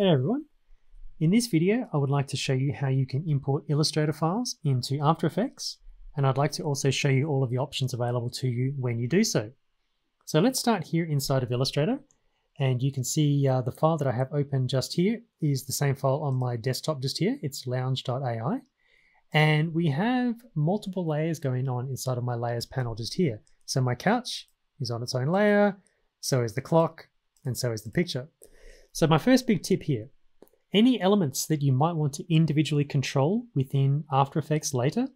Hello everyone. In this video, I would like to show you how you can import Illustrator files into After Effects, and I'd like to also show you all of the options available to you when you do so. So let's start here inside of Illustrator, and you can see the file that I have open just here is the same file on my desktop just here. It's lounge.ai, and we have multiple layers going on inside of my layers panel just here. So my couch is on its own layer, so is the clock, and so is the picture. So my first big tip here, any elements that you might want to individually control within After Effects later,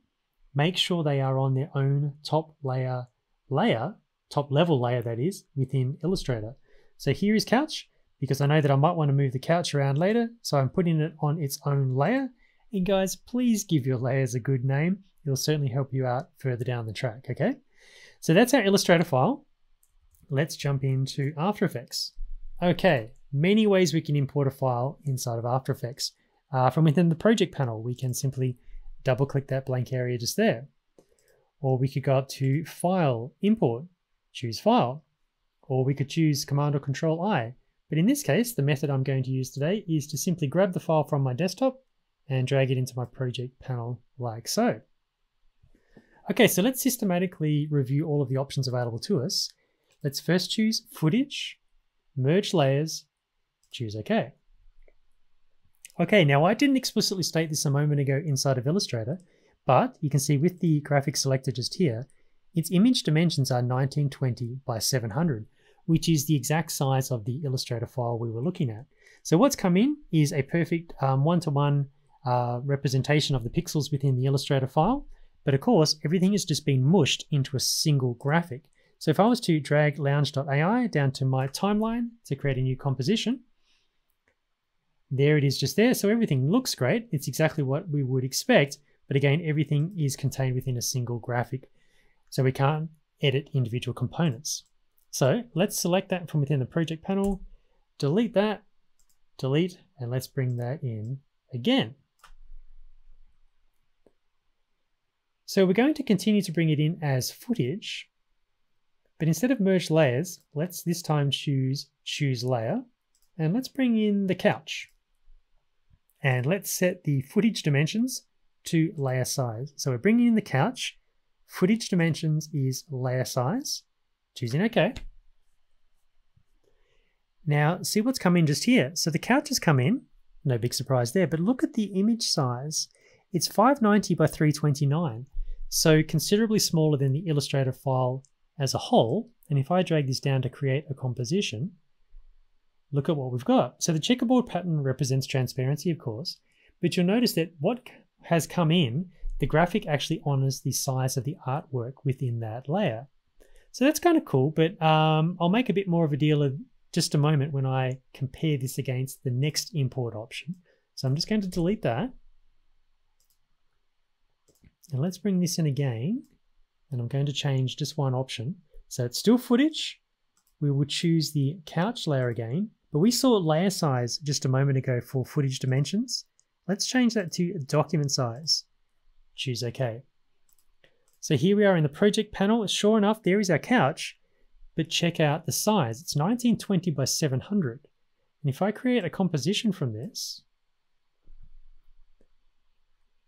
make sure they are on their own top level layer that is, within Illustrator. So here is couch, because I know that I might want to move the couch around later, so I'm putting it on its own layer. And guys, please give your layers a good name. It'll certainly help you out further down the track, okay? So that's our Illustrator file. Let's jump into After Effects. Okay, many ways we can import a file inside of After Effects. From within the project panel, we can simply double click that blank area just there. Or we could go up to File, Import, choose File. Or we could choose Command or Control I. But in this case, the method I'm going to use today is to simply grab the file from my desktop and drag it into my project panel like so. Okay, so let's systematically review all of the options available to us. Let's first choose Footage, Merge Layers, choose OK. Okay, now I didn't explicitly state this a moment ago inside of Illustrator, but you can see with the graphic selector just here, its image dimensions are 1920 by 700, which is the exact size of the Illustrator file we were looking at. So what's come in is a perfect one-to-one representation of the pixels within the Illustrator file, but of course, everything has just been mushed into a single graphic. So if I was to drag lounge.ai down to my timeline to create a new composition, there it is just there. So everything looks great. It's exactly what we would expect. But again, everything is contained within a single graphic. So we can't edit individual components. So let's select that from within the project panel, delete that, delete, and let's bring that in again. So we're going to continue to bring it in as footage, but instead of merge layers, let's this time choose layer, and let's bring in the couch. And let's set the footage dimensions to layer size. So we're bringing in the couch, footage dimensions is layer size, choosing OK. Now see what's come in just here. So the couch has come in, no big surprise there, but look at the image size. It's 590 by 329, so considerably smaller than the Illustrator file as a whole. And if I drag this down to create a composition, look at what we've got. So the checkerboard pattern represents transparency, of course, but you'll notice that what has come in, the graphic actually honors the size of the artwork within that layer. So that's kind of cool, but I'll make a bit more of a deal of just a moment when I compare this against the next import option. So I'm just going to delete that. And let's bring this in again, and I'm going to change just one option. So it's still footage. We will choose the couch layer again, but we saw layer size just a moment ago for footage dimensions. Let's change that to document size. Choose OK. So here we are in the project panel. Sure enough, there is our couch, but check out the size. It's 1920 by 700. And if I create a composition from this,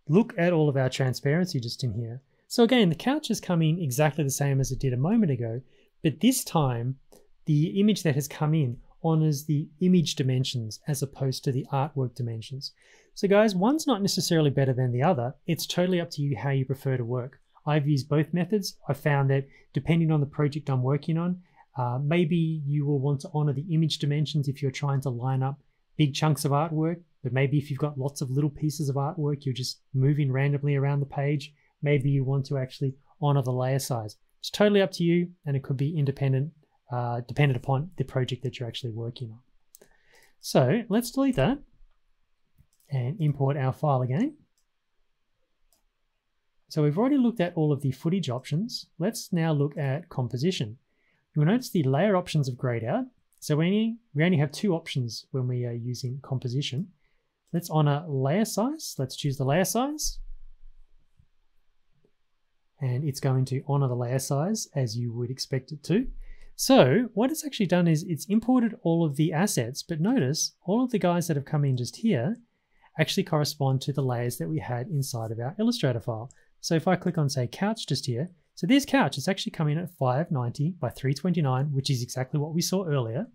look at all of our transparency just in here. So again, the couch is coming exactly the same as it did a moment ago, but this time the image that has come in honors the image dimensions as opposed to the artwork dimensions. So guys, one's not necessarily better than the other. It's totally up to you how you prefer to work. I've used both methods. I found that depending on the project I'm working on, maybe you will want to honor the image dimensions if you're trying to line up big chunks of artwork, but maybe if you've got lots of little pieces of artwork, you're just moving randomly around the page, maybe you want to actually honor the layer size. It's totally up to you, and it could be independent, dependent upon the project that you're actually working on. So let's delete that and import our file again. So we've already looked at all of the footage options. Let's now look at composition. You'll notice the layer options have grayed out. So we only have two options when we are using composition. Let's honor layer size. Let's choose the layer size. And it's going to honor the layer size as you would expect it to. So what it's actually done is it's imported all of the assets, but notice all of the guys that have come in just here actually correspond to the layers that we had inside of our Illustrator file. So if I click on, say, couch just here, so this couch is actually coming in at 590 by 329, which is exactly what we saw earlier.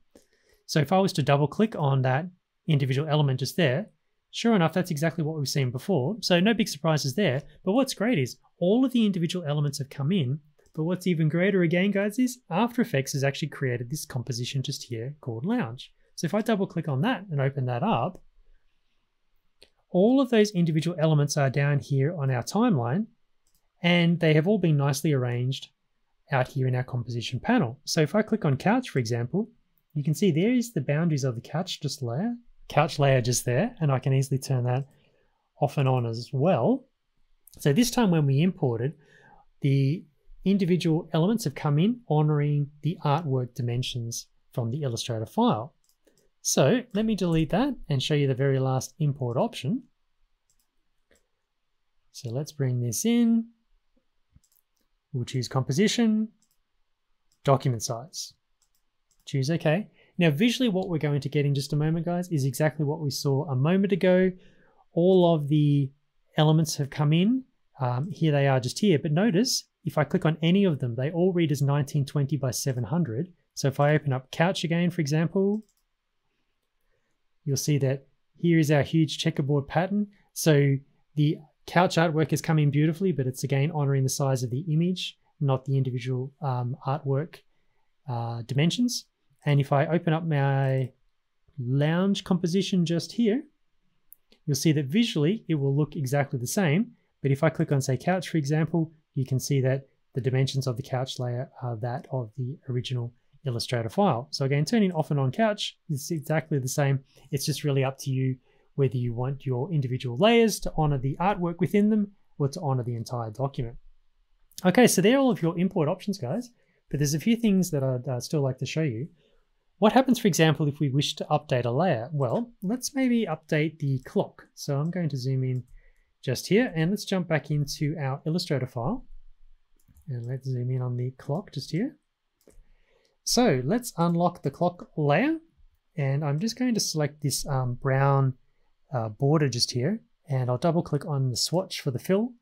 So if I was to double click on that individual element just there, sure enough, that's exactly what we've seen before. So no big surprises there. But what's great is all of the individual elements have come in. But what's even greater again, guys, is After Effects has actually created this composition just here called Lounge. So if I double click on that and open that up, all of those individual elements are down here on our timeline, and they have all been nicely arranged out here in our composition panel. So if I click on couch, for example, you can see there is the boundaries of the couch layer just there, and I can easily turn that off and on as well. So this time when we imported, the individual elements have come in honoring the artwork dimensions from the Illustrator file. So let me delete that and show you the very last import option. So let's bring this in. We'll choose composition, document size, choose OK. Now visually what we're going to get in just a moment, guys, is exactly what we saw a moment ago. All of the elements have come in. Here they are just here, but notice if I click on any of them, they all read as 1920 by 700. So if I open up couch again, for example, you'll see that here is our huge checkerboard pattern. So the couch artwork has come in beautifully, but it's again honoring the size of the image, not the individual artwork dimensions. And if I open up my lounge composition just here, you'll see that visually it will look exactly the same. But if I click on, say, couch, for example, you can see that the dimensions of the couch layer are that of the original Illustrator file. So again, turning off and on couch is exactly the same. It's just really up to you whether you want your individual layers to honor the artwork within them or to honor the entire document. Okay, so they're all of your import options, guys, but there's a few things that I'd still like to show you. What happens, for example, if we wish to update a layer? Well, let's maybe update the clock. So I'm going to zoom in just here and let's jump back into our Illustrator file and let's zoom in on the clock just here. So let's unlock the clock layer and I'm just going to select this brown border just here and I'll double click on the swatch for the fill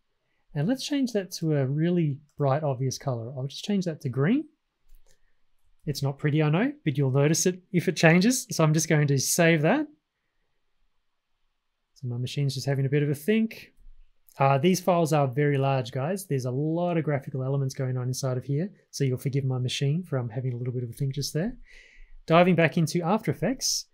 and let's change that to a really bright obvious color. I'll just change that to green. It's not pretty, I know, but you'll notice it if it changes. So I'm just going to save that. So my machine's just having a bit of a think. These files are very large, guys. There's a lot of graphical elements going on inside of here, so you'll forgive my machine from having a little bit of a think just there. Diving back into After Effects.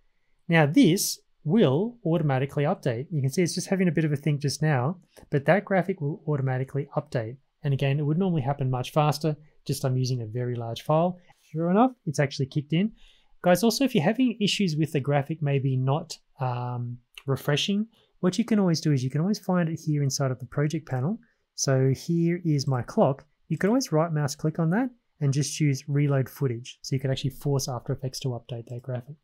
Now this will automatically update. You can see it's just having a bit of a think just now, but that graphic will automatically update. And again, it would normally happen much faster, just I'm using a very large file. Sure enough, it's actually kicked in. Guys, also, if you're having issues with the graphic maybe not refreshing, what you can always do is you can always find it here inside of the project panel. So here is my clock. You can always right mouse click on that and just choose reload footage. So you can actually force After Effects to update that graphic.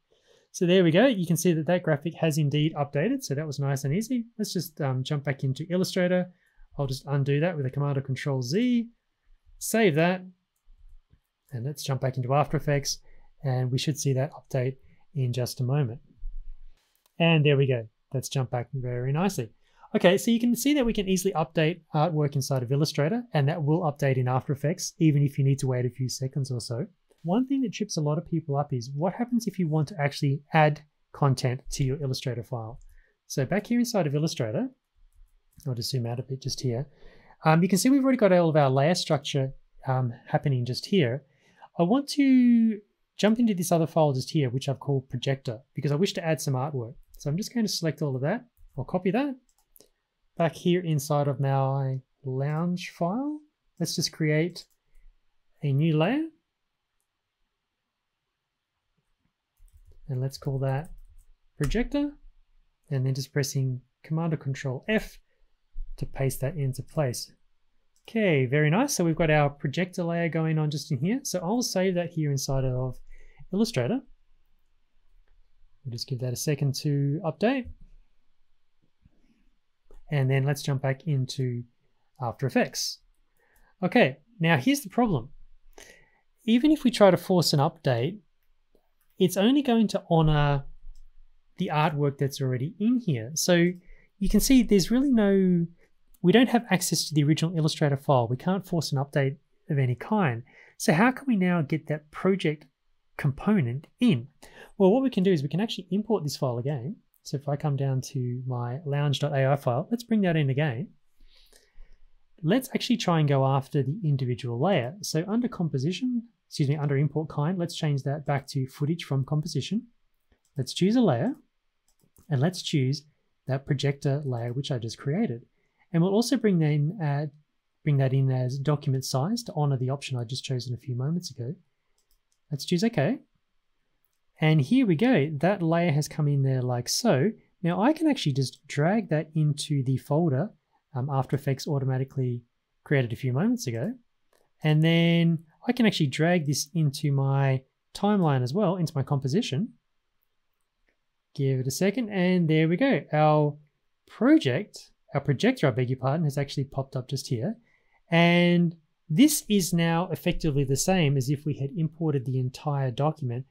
So there we go. You can see that that graphic has indeed updated. So that was nice and easy. Let's just jump back into Illustrator. I'll just undo that with a command or Control Z, save that. And let's jump back into After Effects and we should see that update in just a moment. And there we go. That's jumped back very nicely. Okay, so you can see that we can easily update artwork inside of Illustrator, and that will update in After Effects, even if you need to wait a few seconds or so. One thing that trips a lot of people up is what happens if you want to actually add content to your Illustrator file. So back here inside of Illustrator, I'll just zoom out a bit just here. You can see we've already got all of our layer structure happening just here. I want to jump into this other file just here, which I've called Projector, because I wish to add some artwork. So I'm just going to select all of that. I'll copy that. Back here inside of my lounge file, let's just create a new layer. And let's call that Projector. And then just pressing Command or Control F to paste that into place. Okay, very nice. So we've got our projector layer going on just in here. So I'll save that here inside of Illustrator. We'll just give that a second to update. And then let's jump back into After Effects. Okay, now here's the problem. even if we try to force an update, it's only going to honor the artwork that's already in here. So you can see there's really no, we don't have access to the original Illustrator file. We can't force an update of any kind. So how can we now get that project component in? Well, what we can do is we can actually import this file again. So if I come down to my lounge.ai file, let's bring that in again. Let's actually try and go after the individual layer. So under composition, excuse me, under import kind, let's change that back to footage from composition. Let's choose a layer and let's choose that projector layer, which I just created. And we'll also bring that in as document size to honor the option I just chosen a few moments ago. Let's choose okay. And here we go, that layer has come in there like so. Now I can actually just drag that into the folder After Effects automatically created a few moments ago. And then I can actually drag this into my timeline as well, into my composition. Give it a second, and there we go. Our project, our projector, I beg your pardon, has actually popped up just here. And this is now effectively the same as if we had imported the entire document,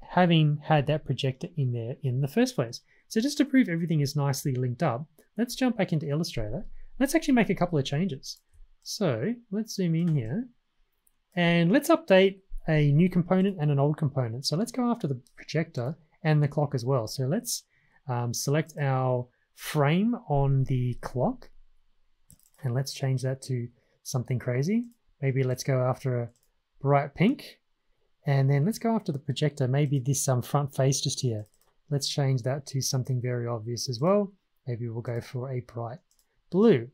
having had that projector in there in the first place. So just to prove everything is nicely linked up, let's jump back into Illustrator. Let's actually make a couple of changes. So let's zoom in here and let's update a new component and an old component. So let's go after the projector and the clock as well. So let's select our frame on the clock and let's change that to something crazy. Maybe let's go after a bright pink. And then let's go after the projector, maybe this front face just here. Let's change that to something very obvious as well. Maybe we'll go for a bright blue.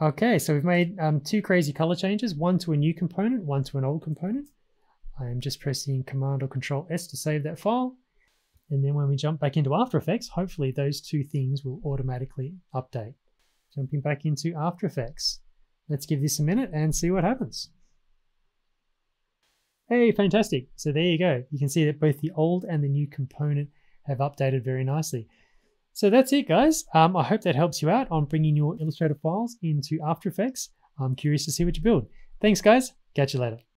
Okay, so we've made two crazy color changes, one to a new component, one to an old component. I'm just pressing Command or Control S to save that file. And then when we jump back into After Effects, hopefully those two things will automatically update. Jumping back into After Effects. Let's give this a minute and see what happens. Hey, fantastic. So there you go. You can see that both the old and the new component have updated very nicely. So that's it, guys. I hope that helps you out on bringing your Illustrator files into After Effects. I'm curious to see what you build. Thanks, guys. Catch you later.